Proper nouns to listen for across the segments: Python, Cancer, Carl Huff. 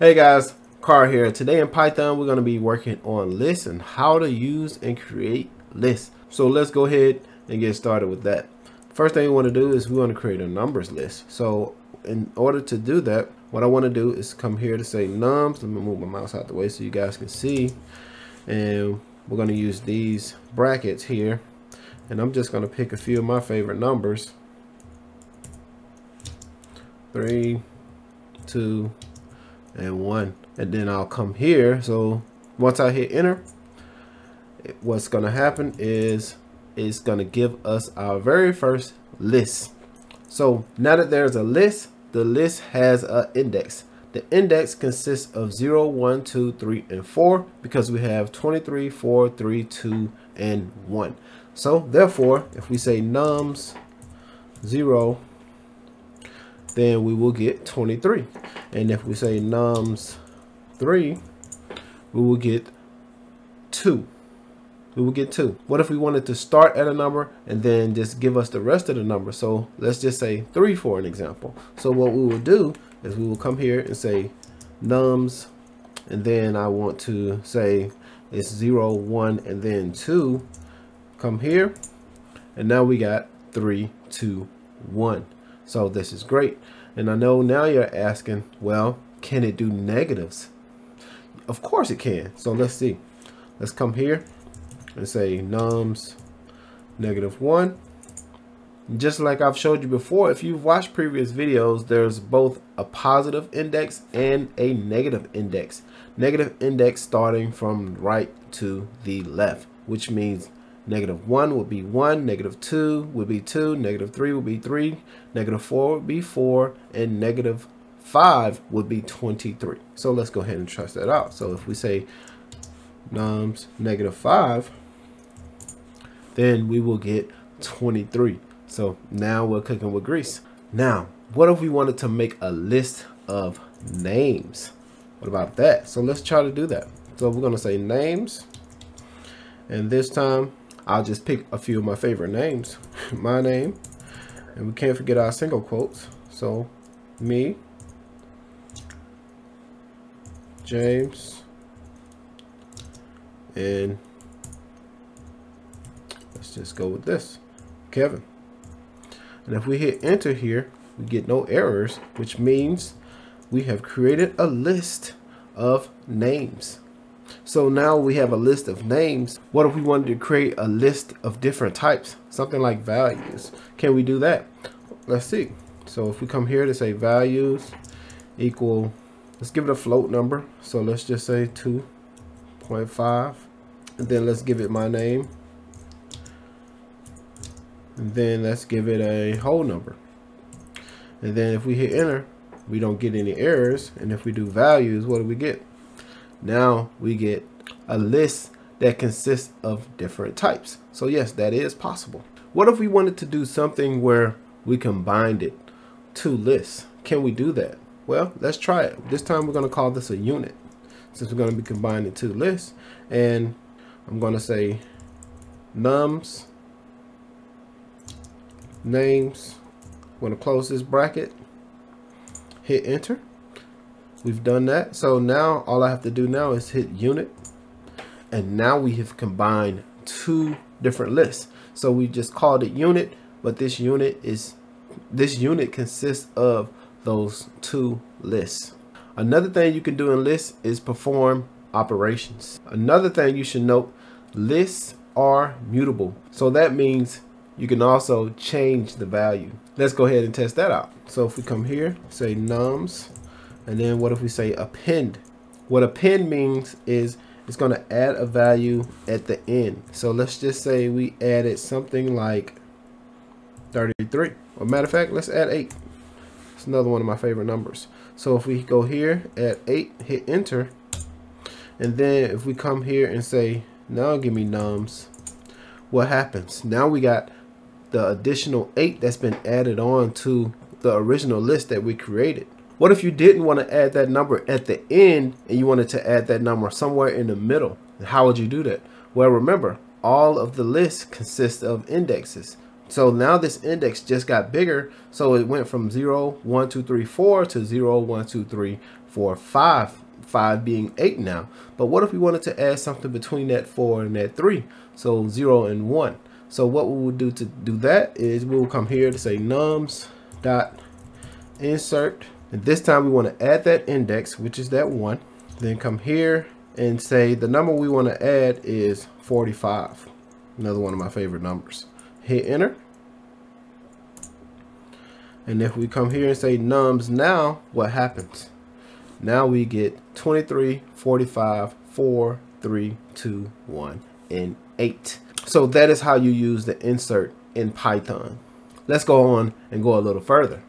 Hey guys, Carl here. Today in Python, we're going to be working on lists and how to use and create lists. So let's go ahead and get started with that. First thing we want to do is we want to create a numbers list. So in order to do that, what I want to do is come here to say nums. Let me move my mouse out the way so you guys can see. And we're going to use these brackets here. And I'm just going to pick a few of my favorite numbers. 3, 2, and 1, and then I'll come here. So once I hit enter, what's gonna happen is it's gonna give us our very first list. So now that there's a list, the list has an index. The index consists of 0, 1, 2, 3, and 4 because we have 23, 4, 3, 2, and 1. So therefore, if we say nums 0, then we will get 23. And if we say nums 3, we will get 2. What if we wanted to start at a number and then just give us the rest of the number? So let's just say 3 for an example. So what we will do is we will come here and say nums, and then I want to say it's 0, 1, and then 2. Come here, and now we got 3, 2, 1. So this is great. And I know now you're asking, well, can it do negatives? Of course it can. So let's see. Let's come here and say nums -1. Just like I've showed you before, if you've watched previous videos, there's both a positive index and a negative index. Negative index starting from right to the left, which means -1 would be 1, -2 would be 2, -3 would be 3, -4 would be 4, and -5 would be 23. So let's go ahead and test that out. So if we say nums -5, then we will get 23. So now we're cooking with grease. Now, what if we wanted to make a list of names? What about that? So let's try to do that. So we're going to say names, and this time I'll just pick a few of my favorite names. My name, and we can't forget our single quotes. So me, James, and let's just go with this, Kevin. And if we hit enter here, we get no errors, which means we have created a list of names. So now we have a list of names. What if we wanted to create a list of different types? Something like values. Can we do that? Let's see. So if we come here to say values equal, let's give it a float number. So let's just say 2.5. And then let's give it my name. And then let's give it a whole number. And then if we hit enter, we don't get any errors. And if we do values, what do we get? Now we get a list that consists of different types. So yes, that is possible. What if we wanted to do something where we combined it to lists? Can we do that? Well, let's try it. This time we're going to call this a unit, since we're going to be combining two lists. And I'm going to say nums names. I'm going to close this bracket, hit enter. We've done that. So now all I have to do now is hit unit, and now we have combined two different lists. So we just called it unit, but this unit consists of those two lists. Another thing you can do in lists is perform operations. Another thing you should note, lists are mutable. So that means you can also change the value. Let's go ahead and test that out. So if we come here, say nums, and then what if we say append? What append means is it's going to add a value at the end. So let's just say we added something like 33. Or matter of fact, let's add 8. It's another one of my favorite numbers. So if we go here, add 8, hit enter. And then if we come here and say, now give me nums, what happens? Now we got the additional 8 that's been added on to the original list that we created. What if you didn't want to add that number at the end and you wanted to add that number somewhere in the middle? How would you do that? Well, remember, all of the lists consist of indexes. So now this index just got bigger. So it went from 0, 1, 2, 3, 4 to 0, 1, 2, 3, 4, 5. 5 being 8 now. But what if we wanted to add something between that 4 and that 3? So 0 and 1. So what we would do to do that is we'll come here to say nums.insert. And this time we want to add that index, which is that 1. Then come here and say the number we want to add is 45. Another one of my favorite numbers. Hit enter. And if we come here and say nums now, what happens? Now we get 23, 45, 4, 3, 2, 1, and 8. So that is how you use the insert in Python. Let's go on and go a little further.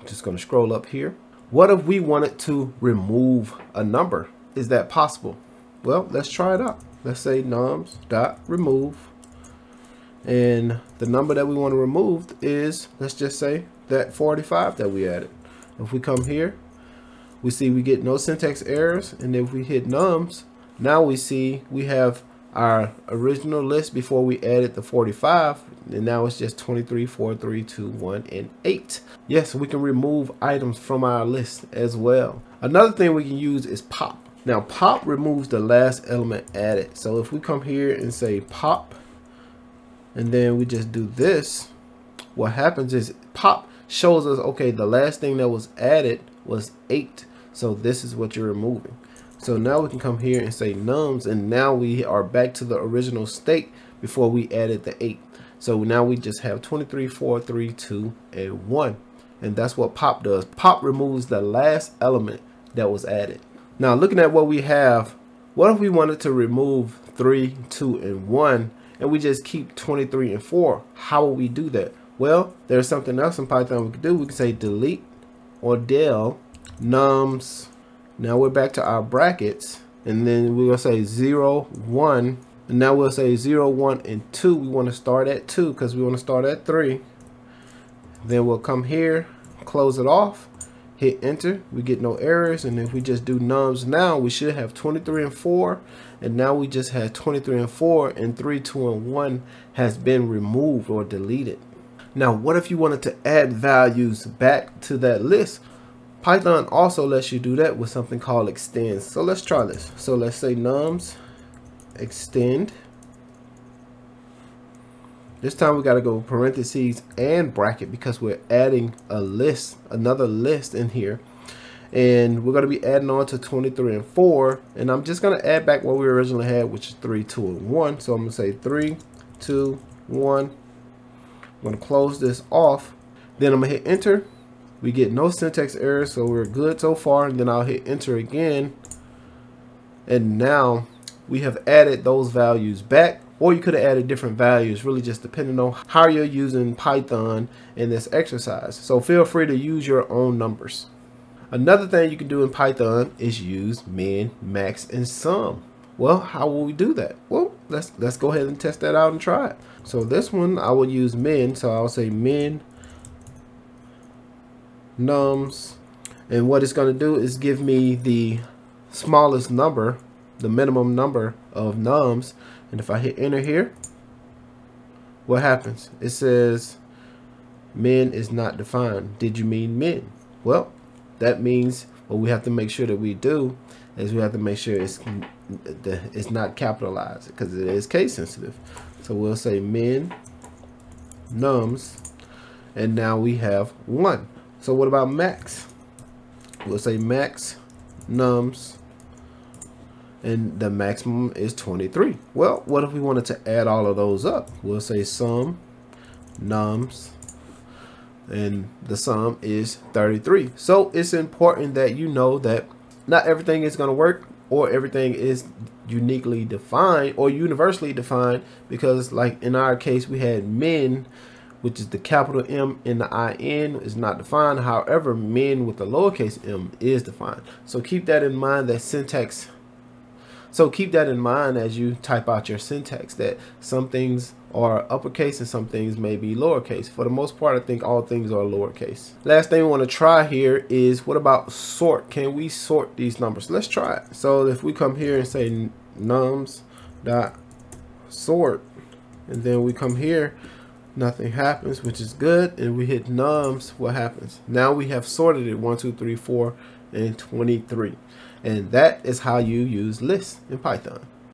I'm just going to scroll up here. What if we wanted to remove a number? Is that possible? Well, let's try it out. Let's say nums.remove. And the number that we want to remove is, let's just say, that 45 that we added. If we come here, we see we get no syntax errors. And if we hit nums, now we see we have our original list before we added the 45. And now it's just 23, 4, 3, 2, 1, and 8. Yes, we can remove items from our list as well. Another thing we can use is pop. Now pop removes the last element added. So if we come here and say pop, and then we just do this, what happens is pop shows us, okay, the last thing that was added was 8. So this is what you're removing. So now we can come here and say nums, and now we are back to the original state before we added the 8. So now we just have 23, 4, 3, 2, and 1. And that's what pop does. Pop removes the last element that was added. Now looking at what we have, what if we wanted to remove 3, 2, and 1, and we just keep 23 and 4? How will we do that? Well, there's something else in Python we can do. We can say delete or del nums. Now we're back to our brackets, and then we're going to say 0, 1. And now we'll say 0, 1, and 2. We want to start at 2 because we want to start at 3. Then we'll come here, close it off, hit enter. We get no errors. And if we just do nums now, we should have 23 and 4. And now we just have 23 and 4, and 3, 2, and 1 has been removed or deleted. Now, what if you wanted to add values back to that list? Python also lets you do that with something called extends. So let's try this. So let's say nums extend. This time we got to go parentheses and bracket because we're adding a list, another list in here. And we're going to be adding on to 23 and 4. And I'm just going to add back what we originally had, which is 3, 2, and 1. So I'm going to say 3, 2, 1. I'm going to close this off, then I'm going to hit enter. We get no syntax errors, so we're good so far. And then I'll hit enter again, and now we have added those values back. Or you could have added different values, really just depending on how you're using Python in this exercise. So feel free to use your own numbers. Another thing you can do in Python is use min, max, and sum. Well, how will we do that? Well, let's go ahead and test that out and try it. So this one, I will use min. So I'll say min nums. And what it's going to do is give me the smallest number, the minimum number of nums. And if I hit enter here, what happens? It says min is not defined. Did you mean min? Well, that means what we have to make sure that we do is we have to make sure it's not capitalized, because it is case sensitive. So we'll say min nums, and now we have 1. So what about max? We'll say max nums, and the maximum is 23. Well, what if we wanted to add all of those up? We'll say sum nums, and the sum is 33. So it's important that you know that not everything is going to work, or everything is uniquely defined or universally defined, because like in our case, we had min, which is the capital M in the IN, is not defined. However, min with the lowercase m is defined. So keep that in mind, that syntax. So keep that in mind as you type out your syntax, that some things are uppercase and some things may be lowercase. For the most part, I think all things are lowercase. Last thing we want to try here is, what about sort? Can we sort these numbers? Let's try it. So if we come here and say nums.sort, and then we come here, nothing happens, which is good, and we hit nums, what happens? Now we have sorted it 1, 2, 3, 4, and 23. And that is how you use lists in Python.